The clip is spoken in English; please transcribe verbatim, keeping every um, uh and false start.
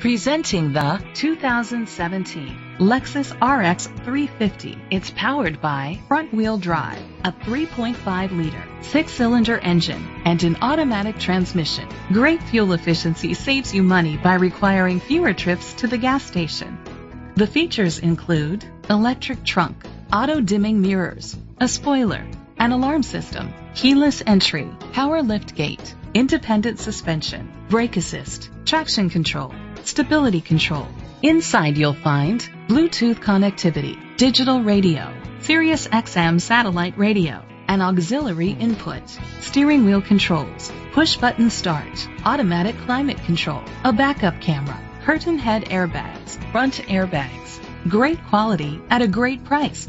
Presenting the two thousand seventeen Lexus R X three fifty. It's powered by front-wheel drive, a three point five liter six-cylinder engine, and an automatic transmission. Great fuel efficiency saves you money by requiring fewer trips to the gas station. The features include electric trunk, auto-dimming mirrors, a spoiler, an alarm system, keyless entry, power lift gate, independent suspension, brake assist, traction control, stability control. Inside you'll find Bluetooth connectivity, digital radio, Sirius X M satellite radio, and auxiliary input, steering wheel controls, push button start, automatic climate control, a backup camera, curtain head airbags, front airbags. Great quality at a great price.